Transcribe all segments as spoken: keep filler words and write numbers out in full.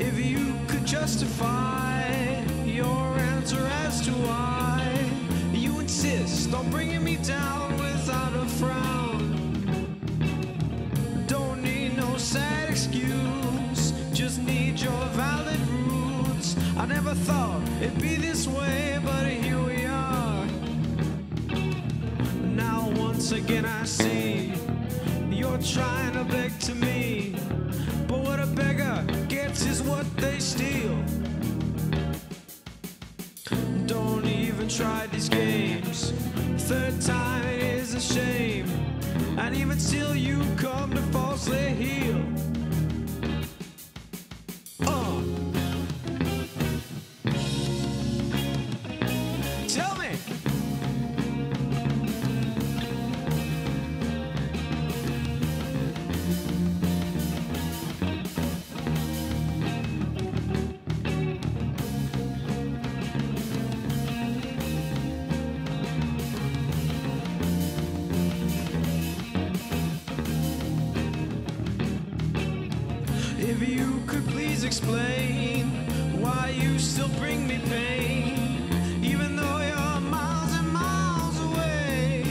If you could justify your answer as to why you insist on bringing me down without a frown, don't need no sad excuse, just need your valid roots. I never thought it'd be this way, but here we are. Now once again I see you're trying to beg to me, but what a beggar gets is what they steal. Don't even try these games. Third time it is a shame, and even still you come to falsely heal. Uh. Tell me, if you could please explain why you still bring me pain, even though you're miles and miles away.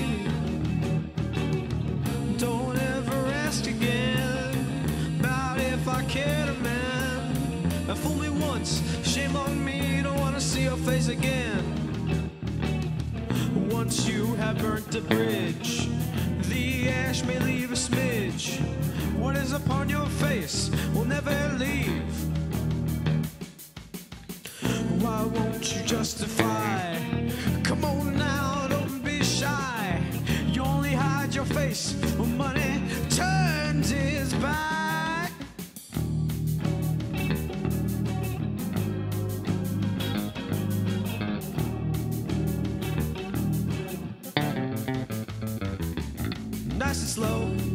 Don't ever ask again about if I care to man. Fool me once, shame on me, don't want to see your face again. Once you have burnt the bridge, the ash may leave a smidge. What is upon your face will never leave. Why won't you justify? Come on now, don't be shy. You only hide your face when money turns its back. Nice and slow.